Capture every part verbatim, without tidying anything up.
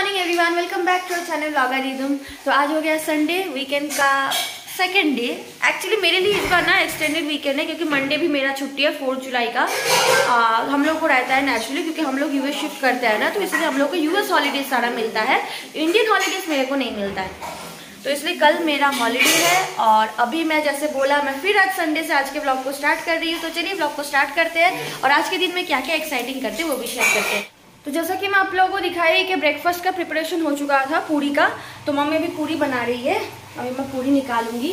Morning everyone, welcome back to our channel Vlogarithm. तो आज हो गया संडे, वीकेंड का सेकेंड डे। एक्चुअली मेरे लिए इस बार ना एक्सटेंडेड वीकेंड है क्योंकि मंडे भी मेरा छुट्टी है फोर्थ जुलाई का। आ, हम लोग को रहता है नेचुरली क्योंकि हम लोग यूएस शिफ्ट करते हैं ना, तो इसलिए हम लोग को यूएस हॉलीडेज सारा मिलता है, इंडियन हॉलीडेज मेरे को नहीं मिलता है। तो इसलिए कल मेरा हॉलीडे है और अभी मैं जैसे बोला मैं फिर आज संडे से आज के व्लॉग को स्टार्ट कर रही हूँ। तो चलिए व्लॉग को स्टार्ट करते हैं और आज के दिन में क्या क्या एक्साइटिंग करते हैं वो भी शेयर करते हैं। तो जैसा कि मैं आप लोगों को दिखाई कि ब्रेकफास्ट का प्रिपरेशन हो चुका था पूरी का, तो मम्मी अभी पूरी बना रही है। अभी मैं पूरी निकालूंगी।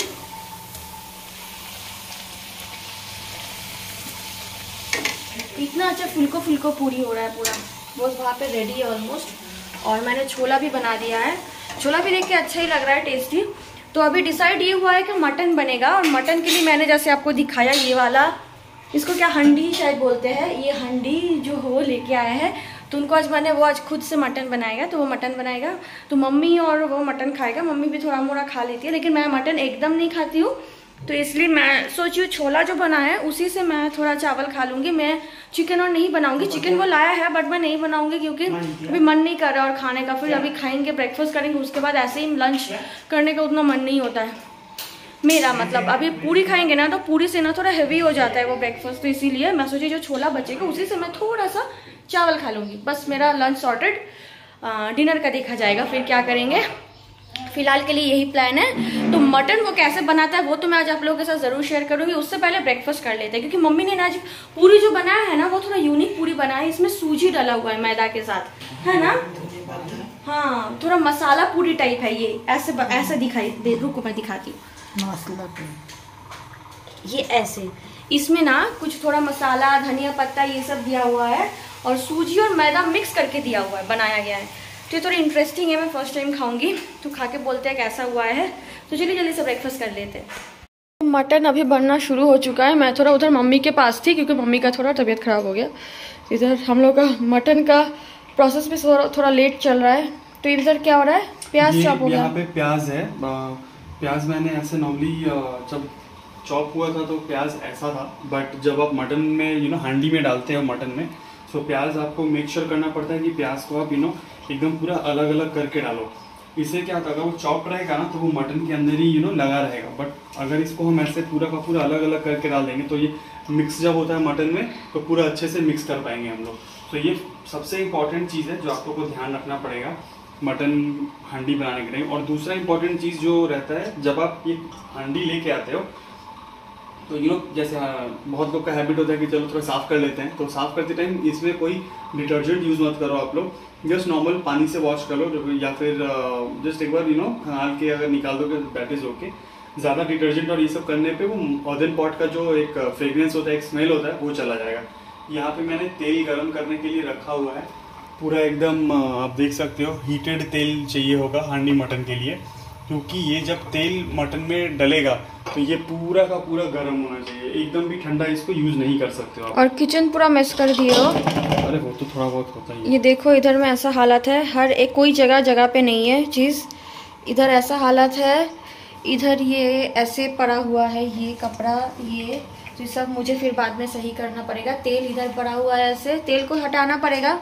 इतना अच्छा फुल्को फुल्को पूरी हो रहा है पूरा, बहुत वहाँ पे रेडी है ऑलमोस्ट। और मैंने छोला भी बना दिया है, छोला भी देख के अच्छा ही लग रहा है, टेस्टी। तो अभी डिसाइड ये हुआ है कि मटन बनेगा और मटन के लिए मैंने जैसे आपको दिखाया ये वाला, इसको क्या हंडी शायद बोलते हैं, ये हंडी जो हो लेके आया है। तो उनको आज मैंने वो आज खुद से मटन बनाएगा, तो वो मटन बनाएगा तो मम्मी और वो मटन खाएगा। मम्मी भी थोड़ा मोड़ा खा लेती है लेकिन मैं मटन एकदम नहीं खाती हूँ, तो इसलिए मैं सोची हूँ छोला जो बना है उसी से मैं थोड़ा चावल खा लूँगी। मैं चिकन और नहीं बनाऊँगी, चिकन वो लाया है बट मैं नहीं बनाऊँगी क्योंकि अभी मन नहीं कर रहा और खाने का। फिर अभी खाएंगे, ब्रेकफास्ट करेंगे, उसके बाद ऐसे ही लंच करने का उतना मन नहीं होता है मेरा। मतलब अभी पूरी खाएंगे ना तो पूरी से ना थोड़ा हैवी हो जाता है वो ब्रेकफास्ट, तो इसीलिए मैं सोची जो छोला बचेगा उसी से मैं थोड़ा सा चावल खा लूँगी। बस मेरा लंच सॉर्टेड, डिनर का देखा जाएगा फिर क्या करेंगे। फिलहाल के लिए यही प्लान है। तो मटन को कैसे बनाता है वो तो मैं आज आप लोगों के साथ ज़रूर शेयर करूँगी, उससे पहले ब्रेकफास्ट कर लेते हैं। क्योंकि मम्मी ने ना आज पूरी जो बनाया है ना वो थोड़ा यूनिक पूरी बनाया है, इसमें सूजी डाला हुआ है मैदा के साथ, है ना। हाँ, थोड़ा मसाला पूरी टाइप है ये, ऐसे ऐसे दिखाई दे। रुको मैं दिखाती हूँ मसाला, ये ऐसे इसमें ना कुछ थोड़ा मसाला, धनिया पत्ता ये सब दिया हुआ है और सूजी और मैदा मिक्स करके दिया हुआ है, बनाया गया है। तो ये थोड़ा इंटरेस्टिंग है, मैं फर्स्ट टाइम खाऊंगी तो खा के बोलते हैं कैसा हुआ है। तो चलिए जल्दी से ब्रेकफास्ट कर लेते हैं। मटन अभी बनना शुरू हो चुका है। मैं थोड़ा उधर मम्मी के पास थी क्योंकि मम्मी का थोड़ा तबीयत ख़राब हो गया। इधर हम लोग का मटन का प्रोसेस भी थोड़ा थोड़ा लेट चल रहा है। तो इधर क्या हो रहा है, प्याज चॉप हो गया। प्याज है, प्याज मैंने ऐसे नॉर्मली जब चॉप हुआ था तो प्याज ऐसा था, बट जब आप मटन में यू नो हांडी में डालते हो मटन में, सो प्याज आपको मेक श्योर करना पड़ता है कि प्याज को आप यू नो एकदम पूरा अलग अलग करके डालो। इससे क्या होता है, वो चॉप रहेगा ना तो वो मटन के अंदर ही यू नो लगा रहेगा, बट अगर इसको हम ऐसे पूरा का पूरा अलग अलग करके डाल देंगे तो ये मिक्स जब होता है मटन में तो पूरा अच्छे से मिक्स कर पाएंगे हम लोग। तो ये सबसे इम्पॉर्टेंट चीज़ है जो आप लोग को ध्यान रखना पड़ेगा मटन हांडी बनाने के लिए। और दूसरा इम्पॉर्टेंट चीज़ जो रहता है, जब आप ये हांडी लेके आते हो तो यू नो जैसे बहुत लोग का हैबिट होता है कि चलो थोड़ा साफ़ कर लेते हैं, तो साफ़ करते टाइम इसमें कोई डिटर्जेंट यूज़ मत करो आप लोग, जस्ट नॉर्मल पानी से वॉश कर लो या फिर जस्ट एक बार यू नो हाल के अगर निकाल दोगे दैट इज़ ओके। ज़्यादा डिटर्जेंट और ये सब करने पे वो ऑदर पॉट का जो एक फ्रेगरेंस होता है, एक स्मेल होता है, वो चला जाएगा। यहाँ पर मैंने तेल गर्म करने के लिए रखा हुआ है पूरा, एकदम आप देख सकते हो हीटेड तेल चाहिए होगा हांडी मटन के लिए, क्योंकि ये जब तेल मटन में डलेगा तो ये पूरा का पूरा गर्म होना चाहिए, एकदम भी ठंडा इसको यूज़ नहीं कर सकते हो। और किचन पूरा मेस कर दिए हो। अरे वो तो थोड़ा बहुत होता ही है। ये देखो इधर में ऐसा हालत है, हर एक कोई जगह जगह पे नहीं है चीज़। इधर ऐसा हालत है, इधर ये ऐसे पड़ा हुआ है, ये कपड़ा, ये तो सब मुझे फिर बाद में सही करना पड़ेगा। तेल इधर पड़ा हुआ है ऐसे, तेल को हटाना पड़ेगा।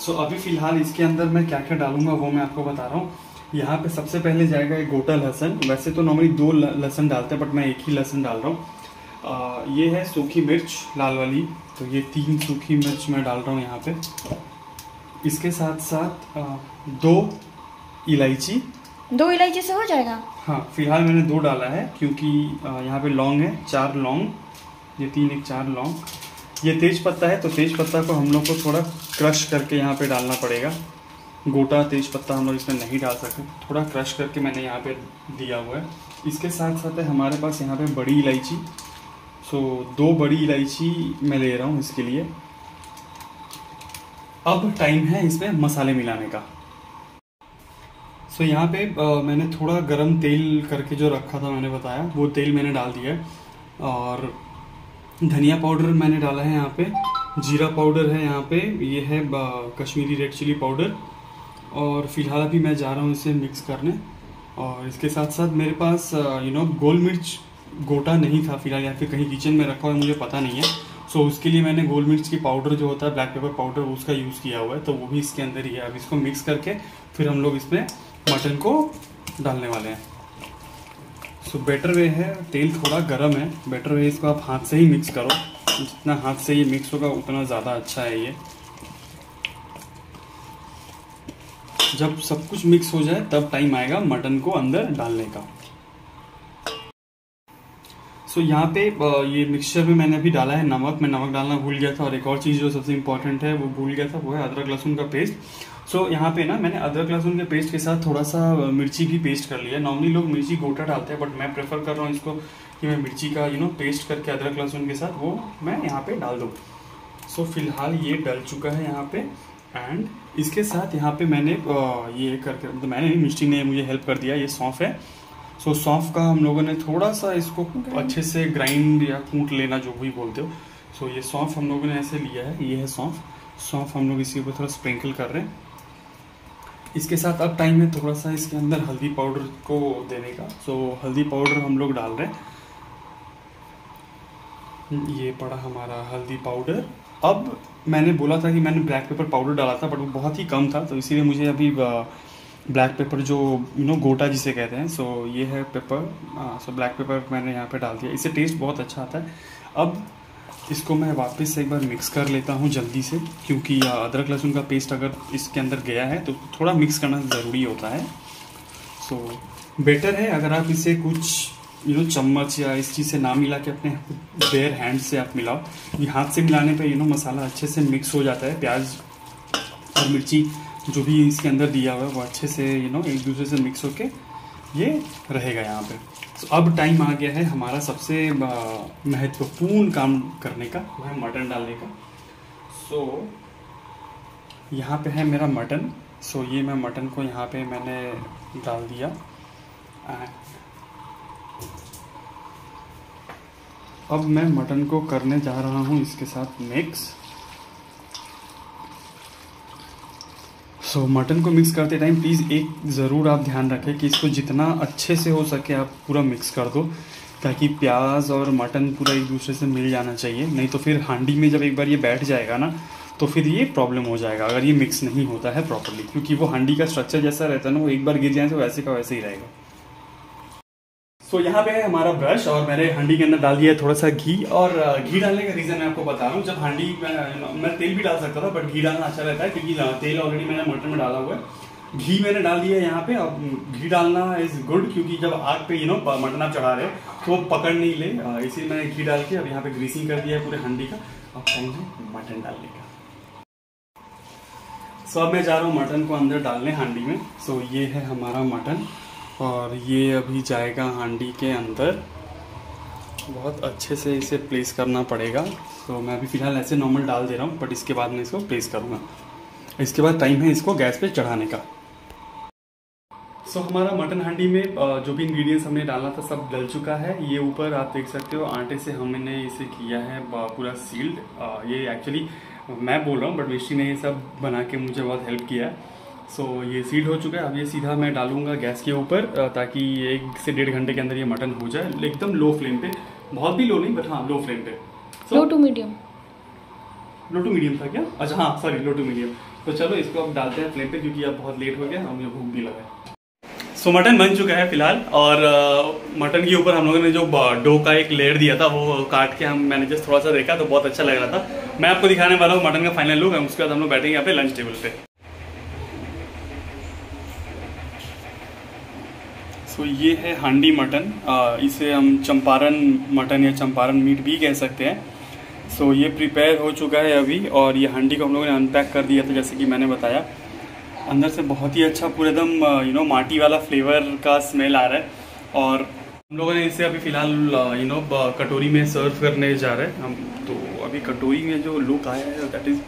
सो so, अभी फ़िलहाल इसके अंदर मैं क्या क्या डालूंगा वो मैं आपको बता रहा हूँ। यहाँ पे सबसे पहले जाएगा एक गोटा लहसन। वैसे तो नॉर्मली दो लहसन डालते हैं बट मैं एक ही लहसन डाल रहा हूँ। ये है सूखी मिर्च लाल वाली, तो ये तीन सूखी मिर्च मैं डाल रहा हूँ यहाँ पे। इसके साथ साथ आ, दो इलायची, दो इलायची से हो जाएगा। हाँ, फ़िलहाल मैंने दो डाला है क्योंकि यहाँ पर लौंग है, चार लौंग, ये तीन एक चार लौंग। ये तेज पत्ता है, तो तेज पत्ता को हम लोग को थोड़ा क्रश करके यहाँ पे डालना पड़ेगा। गोटा तेज पत्ता हम लोग इसमें नहीं डाल सकते, थोड़ा क्रश करके मैंने यहाँ पे दिया हुआ है। इसके साथ साथ है हमारे पास यहाँ पे बड़ी इलायची, सो दो बड़ी इलायची मैं ले रहा हूँ इसके लिए। अब टाइम है इसमें मसाले मिलाने का। सो यहाँ पे आ, मैंने थोड़ा गर्म तेल करके जो रखा था मैंने बताया, वो तेल मैंने डाल दिया है। और धनिया पाउडर मैंने डाला है यहाँ पे, जीरा पाउडर है यहाँ पे, ये है कश्मीरी रेड चिली पाउडर। और फिलहाल अभी मैं जा रहा हूँ इसे मिक्स करने। और इसके साथ साथ मेरे पास यू नो गोल मिर्च गोटा नहीं था फिलहाल, या फिर कहीं किचन में रखा हुआ मुझे पता नहीं है, सो so, उसके लिए मैंने गोल मिर्च की पाउडर जो होता है ब्लैक पेपर पाउडर उसका यूज़ किया हुआ है, तो वो भी इसके अंदर ही है। अब इसको मिक्स करके फिर हम लोग इसमें मटन को डालने वाले हैं। सो so, बेटर वे है, तेल थोड़ा गर्म है, बेटर वे इसको आप हाथ से ही मिक्स करो, जितना हाथ से ये मिक्स होगा उतना ज़्यादा अच्छा है। ये जब सब कुछ मिक्स हो जाए तब टाइम आएगा मटन को अंदर डालने का। सो so, यहाँ पे ये मिक्सचर में मैंने अभी डाला है नमक, मैं नमक डालना भूल गया था, और एक और चीज़ जो सबसे इम्पॉर्टेंट है वो भूल गया था, वो है अदरक लहसुन का पेस्ट। सो so, यहाँ पे ना मैंने अदरक लहसुन के पेस्ट के साथ थोड़ा सा मिर्ची भी पेस्ट कर लिया। नॉर्मली लोग मिर्ची गोटा डालते हैं, बट मैं प्रेफर कर रहा हूँ इसको कि मैं मिर्ची का यू नो पेस्ट करके अदरक लहसुन के साथ वो मैं यहाँ पर डाल दूँ। सो so, फिलहाल ये डल चुका है यहाँ पर। एंड इसके साथ यहाँ पे मैंने ये करके मतलब तो मैंने मिस्टी ने मुझे हेल्प कर दिया, ये सौंफ है। सो so, सौंफ का हम लोगों ने थोड़ा सा इसको अच्छे से ग्राइंड या कूट लेना जो भी बोलते हो। सो so, ये सौंफ हम लोगों ने ऐसे लिया है, ये है सौंफ। सौंफ हम लोग इसके ऊपर थोड़ा स्प्रिंकल कर रहे हैं। इसके साथ अब टाइम है थोड़ा सा इसके अंदर हल्दी पाउडर को देने का। सो so, हल्दी पाउडर हम लोग डाल रहे हैं। ये पड़ा हमारा हल्दी पाउडर। अब मैंने बोला था कि मैंने ब्लैक पेपर पाउडर डाला था, बट वो बहुत ही कम था, तो इसीलिए मुझे अभी ब्लैक पेपर जो यू नो गोटा जिसे कहते हैं, सो ये है पेपर। सो ब्लैक पेपर मैंने यहाँ पे डाल दिया, इससे टेस्ट बहुत अच्छा आता है। अब इसको मैं वापस एक बार मिक्स कर लेता हूँ जल्दी से, क्योंकि अदरक लहसुन का पेस्ट अगर इसके अंदर गया है तो थोड़ा मिक्स करना ज़रूरी होता है। सो बेटर है अगर आप इसे कुछ यू नो चम्मच या इस चीज़ से ना मिला के अपने बेयर हैंड से आप मिलाओ, क्योंकि हाथ से मिलाने पे यू नो मसाला अच्छे से मिक्स हो जाता है। प्याज और मिर्ची जो भी इसके अंदर दिया हुआ है वो अच्छे से यू नो एक दूसरे से मिक्स होके ये रहेगा यहाँ पे। सो अब टाइम आ गया है हमारा सबसे महत्वपूर्ण काम करने का, वो है मटन डालने का। सो यहाँ पे है मेरा मटन। सो ये मैं मटन को यहाँ पे मैंने डाल दिया। अब मैं मटन को करने जा रहा हूँ इसके साथ मिक्स। सो so, मटन को मिक्स करते टाइम प्लीज़ एक ज़रूर आप ध्यान रखें कि इसको जितना अच्छे से हो सके आप पूरा मिक्स कर दो, ताकि प्याज और मटन पूरा एक दूसरे से मिल जाना चाहिए। नहीं तो फिर हांडी में जब एक बार ये बैठ जाएगा ना तो फिर ये प्रॉब्लम हो जाएगा अगर ये मिक्स नहीं होता है प्रॉपरली, क्योंकि वो हांडी का स्ट्रक्चर जैसा रहता है ना, वो एक बार गिर जाए तो वैसे का वैसे ही रहेगा। तो so, यहाँ पे है हमारा ब्रश, और मैंने हांडी के अंदर डाल दिया है थोड़ा सा घी। और घी डालने का रीज़न मैं आपको बता रहा हूँ, जब हांडी में मैं तेल भी डाल सकता था, बट घी डालना अच्छा रहता है, क्योंकि तेल ऑलरेडी मैंने मटन में डाला हुआ है, घी मैंने डाल दिया है यहाँ पे। अब घी डालना इज़ गुड, क्योंकि जब आग पे यू नो मटन आप चढ़ा रहे हो तो पकड़ नहीं ले, इसीलिए मैंने घी डाल के अब यहाँ पर ग्रीसिंग कर दिया है पूरे हांडी का। अब टाइम है मटन डालने का। सो so, अब मैं जा रहा हूँ मटन को अंदर डालने हांडी में। सो so, ये है हमारा मटन, और ये अभी जाएगा हांडी के अंदर। बहुत अच्छे से इसे प्लेस करना पड़ेगा। तो मैं अभी फ़िलहाल ऐसे नॉर्मल डाल दे रहा हूँ, बट इसके बाद मैं इसको प्लेस करूँगा। इसके बाद टाइम है इसको गैस पे चढ़ाने का। सो so, हमारा मटन हांडी में जो भी इंग्रेडिएंट्स हमने डाला था सब डल चुका है। ये ऊपर आप देख सकते हो आटे से हमने इसे किया है पूरा सील्ड। ये एक्चुअली मैं बोल रहा हूँ, बट मिस्टी ने ये सब बना के मुझे बहुत हेल्प किया है। सो so, ये सीड हो चुका है। अब ये सीधा मैं डालूंगा गैस के ऊपर, ताकि एक से डेढ़ घंटे के अंदर ये मटन हो जाए, एकदम लो फ्लेम पे, बहुत भी लो नहीं, बट हाँ लो फ्लेम पे। so, low to medium low to medium था क्या? अच्छा हाँ सॉरी, लो टू मीडियम। तो चलो इसको अब डालते हैं फ्लेम पे, क्योंकि अब बहुत लेट हो गया, हमें भूख भी लगा है। सो so, मटन बन चुका है फिलहाल, और मटन के ऊपर हम लोगों ने जो डो का एक लेयर दिया था वो काट के हम मैंने जस्ट थोड़ा सा देखा तो बहुत अच्छा लग रहा था। मैं आपको दिखाने वाला हूँ मटन का फाइनल लुक, उसके बाद हम लोग बैठेंगे यहाँ पे लंच टेबल पे। सो so, ये है हांडी मटन, इसे हम चंपारण मटन या चंपारण मीट भी कह सकते हैं। सो so, ये प्रिपेयर हो चुका है अभी, और ये हांडी को हम लोगों ने अनपैक कर दिया था जैसे कि मैंने बताया। अंदर से बहुत ही अच्छा पूरे एकदम यू नो माटी वाला फ्लेवर का स्मेल आ रहा है, और हम लोगों ने इसे अभी फ़िलहाल यू नो कटोरी में सर्व करने जा रहे हैं हम। तो अभी कटोरी में जो लुक आया है दैट इज़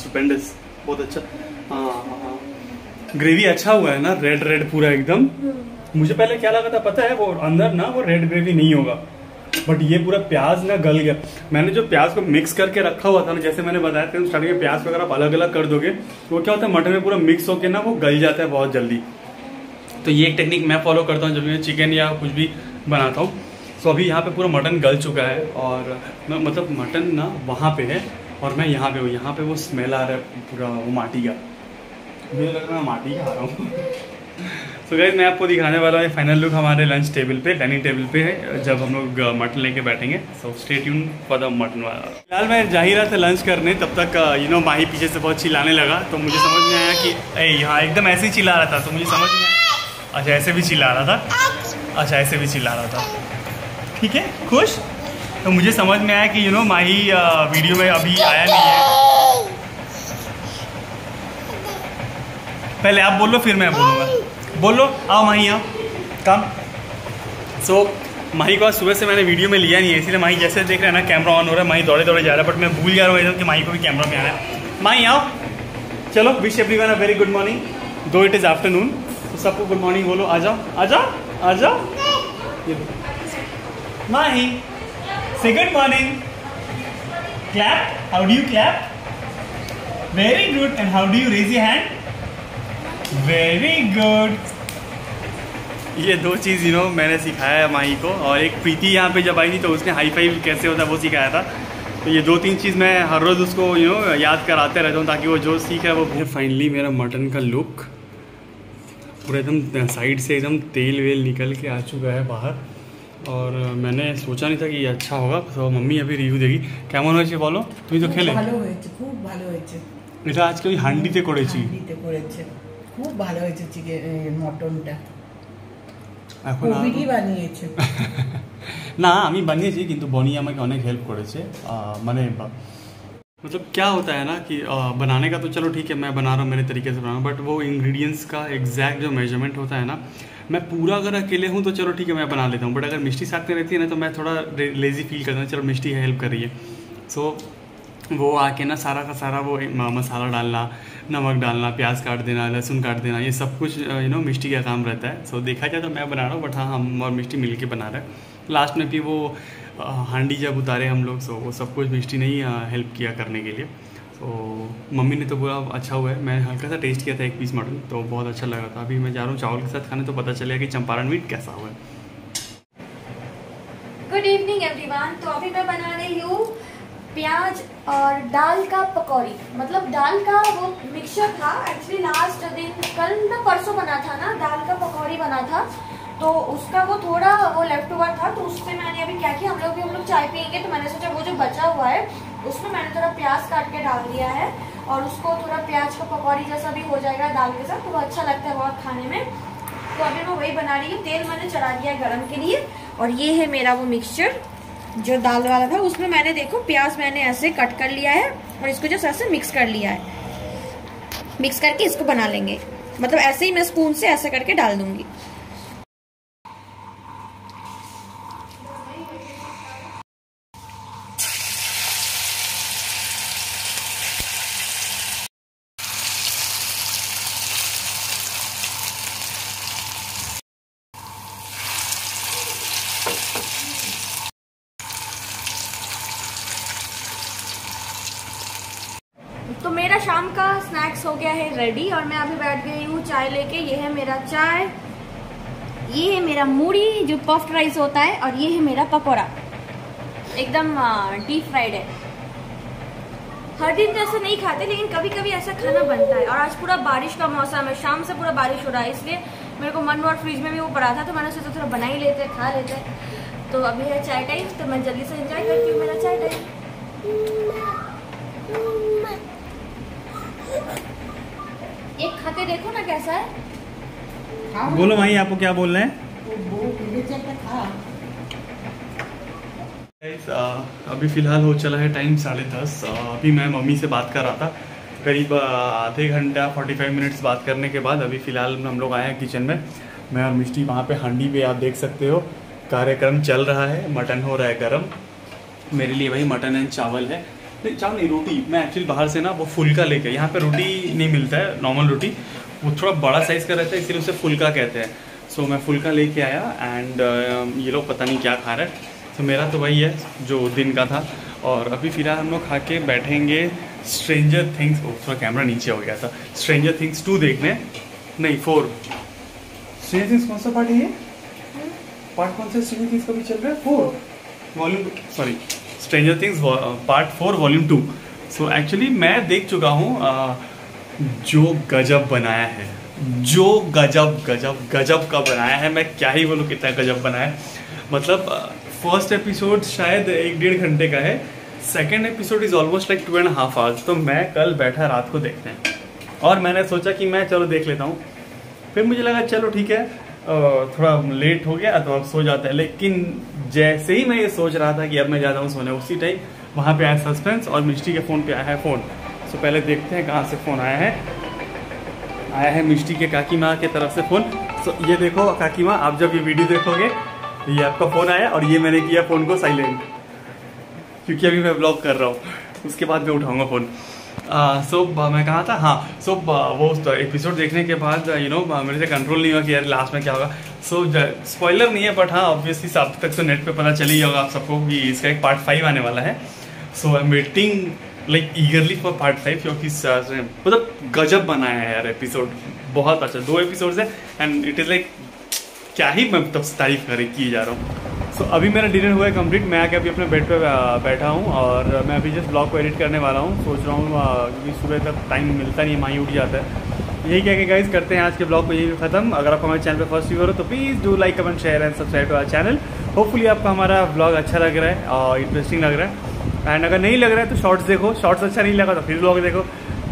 स्टुपेंडस, बहुत अच्छा। हाँ, ग्रेवी अच्छा हुआ है ना, रेड रेड पूरा एकदम। मुझे पहले क्या लगा था पता है, वो अंदर ना वो रेड ग्रेवी नहीं होगा, बट ये पूरा प्याज ना गल गया। मैंने जो प्याज को मिक्स करके रखा हुआ था ना, जैसे मैंने बताया था स्टार्टिंग में, प्याज वगैरह आप अलग अलग कर दोगे तो क्या होता है मटन में पूरा मिक्स होके ना वो गल जाता है बहुत जल्दी। तो ये एक टेक्निक मैं फॉलो करता हूँ जब मैं चिकन या कुछ भी बनाता हूँ। तो अभी यहाँ पे पूरा मटन गल चुका है और मैं मतलब मटन ना वहाँ पे है और मैं यहाँ पे हूँ। यहाँ पे वो स्मेल आ रहा है पूरा वो माटी का, मुझे लग रहा है माटी का आ रहा हूँ। तो गाइस मैं आपको दिखाने वाला हूँ फाइनल लुक हमारे लंच टेबल पे, डाइनिंग टेबल पे है जब हम लोग मटन लेके बैठेंगे। So stay tune for the mutton वाला। फिलहाल मैं जा ही रहा था लंच करने, तब तक यू नो माही पीछे से बहुत चिल्लाने लगा, तो मुझे समझ में आया कि ए यहाँ एकदम ऐसे ही चिल्ला रहा था, तो मुझे समझ में आया अच्छा ऐसे भी चिल्ला रहा था, अच्छा ऐसे भी चिल्ला रहा था, ठीक है खुश। तो मुझे समझ में आया कि यू नो माही वीडियो में अभी आया नहीं है। पहले आप बोलो फिर मैं बोलूँगा, बोलो आओ माही आओ काम। सो so, माही को आज सुबह से मैंने वीडियो में लिया नहीं है, इसलिए माही जैसे देख रहे हैं ना कैमरा ऑन हो रहा है, माही दौड़े दौड़े जा रहा है, बट मैं भूल जा रहा हूँ कि माही को भी कैमरा में आना है। माही आओ चलो, wish everyone a very good morning, though it is afternoon, तो सबको गुड मॉर्निंग बोलो। आ जाओ आ जाओ आ जाओ Mahi, say good morning, clap, how do you clap, very good, and how do you raise your hand, very good. ये दो चीज़ you know मैंने सिखाया है माही को, और एक प्रीति यहाँ पे जब आई थी तो उसने हाई फाइव कैसे होता है वो सिखाया था। तो ये दो तीन चीज़ मैं हर रोज़ उसको यू नो याद कराते रहता हूँ ताकि वो जो सीखा है वो। फाइनली मेरा मटन का लुक पूरा एकदम साइड से एकदम तेल वेल निकल के आ चुका है बाहर, और मैंने सोचा नहीं था कि ये अच्छा होगा। तो मम्मी अभी रिव्यू देगी कैमन हो बोलो, तुम तो खेले आज के हांडी ते খুব ভালো হয়েছে চিকেন মটনটা এখন আমি বানিয়েছি না আমি বানিয়েছি কিন্তু বনি আমাকে অনেক হেল্প করেছে মানে मतलब क्या होता है ना कि आ, बनाने का तो चलो ठीक है मैं बना रहा हूँ मेरे तरीके से बना रहा हूँ, बट वो इंग्रेडिएंट्स का एग्जैक्ट जो मेजरमेंट होता है ना, मैं पूरा अगर अकेले हूँ तो चलो ठीक है मैं बना लेता हूँ, बट अगर मिष्टी साथ में रहती है ना तो मैं थोड़ा लेजी फील करता हूँ, चलो मिष्टी हेल्प कर रही है। सो वो आके ना सारा का सारा वो मसाला डालना, नमक डालना, प्याज काट देना, लहसुन काट देना, ये सब कुछ यू नो मिष्टी का काम रहता है। सो so, देखा जाए तो मैं बना रहा हूँ, बट हाँ हम और मिष्टी मिल के बना रहे हैं। लास्ट में भी वो हांडी जब उतारे हम लोग सो so, वो सब कुछ मिष्टी ने ही हेल्प किया करने के लिए। सो so, मम्मी ने तो बोला अच्छा हुआ है, मैं हल्का सा टेस्ट किया था एक पीस मटन तो बहुत अच्छा लगा था। अभी मैं जा रहा हूँ चावल के साथ खाने, तो पता चलेगा कि चंपारण मीट कैसा हुआ है। Good evening everyone. तो अभी मैं बना रही हूँ प्याज और दाल का पकौड़ी, मतलब दाल का वो मिक्सचर था एक्चुअली। लास्ट दिन कल ना परसों बना था ना दाल का पकौड़ी बना था, तो उसका वो थोड़ा वो लेफ्ट ओवर था, तो उससे मैंने अभी क्या किया, हम लोग भी हम लोग चाय पियेंगे, तो मैंने सोचा वो जो बचा हुआ है उसमें मैंने थोड़ा प्याज काट के डाल दिया है और उसको थोड़ा प्याज का पकौड़ी जैसा भी हो जाएगा दाल के साथ, तो वो अच्छा लगता है बहुत खाने में। तो अभी मैं वही बना रही हूँ, तेल मैंने चढ़ा दिया है गर्म के लिए, और ये है मेरा वो मिक्सचर जो दाल वाला था, उसमें मैंने देखो प्याज मैंने ऐसे कट कर लिया है और इसको जो ऐसे मिक्स कर लिया है, मिक्स करके इसको बना लेंगे, मतलब ऐसे ही मैं स्पून से ऐसे करके डाल दूंगी। तो मेरा शाम का स्नैक्स हो गया है रेडी, और मैं अभी बैठ गई हूँ चाय लेके। ये है मेरा चाय, ये है मेरा मूढ़ी जो पफ्ड राइस होता है, और ये है मेरा पकोड़ा, एकदम डीप फ्राइड है। हर दिन तो ऐसा नहीं खाते लेकिन कभी कभी ऐसा खाना बनता है। और आज पूरा बारिश का मौसम है, शाम से पूरा बारिश हो रहा है, इसलिए मेरे को मन हुआ, फ्रिज में भी वो पड़ा था तो मैंने सोचा थोड़ा बना ही लेते खा लेते। तो अभी है चाय टाइम, तो मैं जल्दी से इंजॉय करती हूँ मेरा चाय टाइम। एक खाते देखो ना कैसा है। बोलो भाई आपको क्या बोलना है। आ, अभी फिलहाल हो चला है टाइम साढ़े दस। अभी मैं मम्मी से बात कर रहा था करीब आधे घंटा पैंतालीस मिनट्स बात करने के बाद अभी फ़िलहाल हम लोग आए हैं किचन में, मैं और मिष्टी वहाँ पे हांडी पे आप देख सकते हो कार्यक्रम चल रहा है, मटन हो रहा है गरम। मेरे लिए भाई मटन एंड चावल है, नहीं चावल नहीं रोटी, मैं एक्चुअली बाहर से ना वो फुल्का लेके, यहाँ पे रोटी नहीं मिलता है नॉर्मल रोटी, वो थोड़ा बड़ा साइज़ का रहता है इसलिए उसे फुल्का कहते हैं। सो so, मैं फुल्का लेके आया एंड uh, ये लोग पता नहीं क्या खा रहे हैं। so, सो मेरा तो वही है जो दिन का था। और अभी फ़िलहाल हम लोग खा के बैठेंगे स्ट्रेंजर थिंग्स, ओ थोड़ा कैमरा नीचे हो गया था, स्ट्रेंजर थिंग्स टू देखने, नहीं फोर। स्ट्रेंजर थिंग्स कौन सा पार्ट है ये? पार्ट कौन सा स्ट्रेंजर थिंग्स का भी चल रहा है four volume sorry stranger things part four volume two. So actually मैं देख चुका हूँ, जो गजब बनाया है, जो गजब गजब गजब का बनाया है, मैं क्या ही बोलूँ कितना गजब बनाया है। मतलब फर्स्ट एपिसोड शायद एक डेढ़ घंटे का है, second episode is almost like two and half hours. तो मैं कल बैठा रात को देखने और मैंने सोचा कि मैं चलो देख लेता हूँ, फिर मुझे लगा चलो ठीक है थोड़ा लेट हो गया तो अब सो जाता है। लेकिन जैसे ही मैं ये सोच रहा था कि अब मैं जाता हूँ सोने, उसी टाइम वहाँ पे आया सस्पेंस और मिष्टी के फ़ोन पे आया है फ़ोन। सो पहले देखते हैं कहाँ से फ़ोन आया है। आया है मिष्टी के काकी माँ के तरफ से फ़ोन। सो ये देखो काकी माँ, आप जब ये वीडियो देखोगे ये आपका फ़ोन आया और ये मैंने किया फ़ोन को साइलेंट क्योंकि अभी मैं व्लॉग कर रहा हूँ, उसके बाद मैं उठाऊँगा फ़ोन। सो uh, so, मैं कहाँ था? हाँ सो so, uh, वो तो एपिसोड देखने के बाद यू नो मेरे से कंट्रोल नहीं हुआ कि यार लास्ट में क्या होगा। सो so, स्पॉइलर नहीं है बट हाँ ऑब्वियसली अब तक तो नेट पे पता चल ही होगा आप सबको कि इसका एक पार्ट फाइव आने वाला है। So I am waiting like eagerly for part five क्योंकि मतलब गजब बनाया है यार एपिसोड, बहुत अच्छा। दो एपिसोड है एंड इट इज़ लाइक क्या ही मैं तब से तारीफ करी की जा रहा हूँ। सो so, अभी मेरा डिनर हुआ है कंप्लीट, मैं आके अभी अपने बेड पे बैठा हूँ और मैं अभी जस्ट ब्लॉग को एडिट करने वाला हूँ। सोच रहा हूँ क्योंकि सुबह तक टाइम मिलता नहीं, माही उठ जाता है। यही क्या कि गाइज करते हैं आज के ब्लॉग को यही ख़त्म। अगर आप हमारे चैनल पे फर्स्ट व्यूअर हो तो please do like comment share and subscribe to our channel. Hopefully आपको हमारा ब्लॉग अच्छा लग रहा है और इंटरेस्टिंग लग रहा है। एंड अगर नहीं लग रहा है तो शॉर्ट्स देखो, शॉर्ट्स अच्छा नहीं लगा तो फिर ब्लॉग देखो,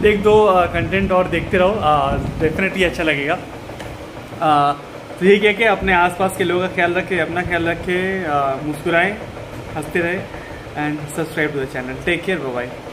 देख दो कंटेंट और देखते रहो, डेफिनेटली अच्छा लगेगा। तो यही कह के अपने आसपास के लोगों का ख्याल रखें, अपना ख्याल रखें, मुस्कुराएं, हंसते रहें and subscribe to the channel. Take care, bye bye.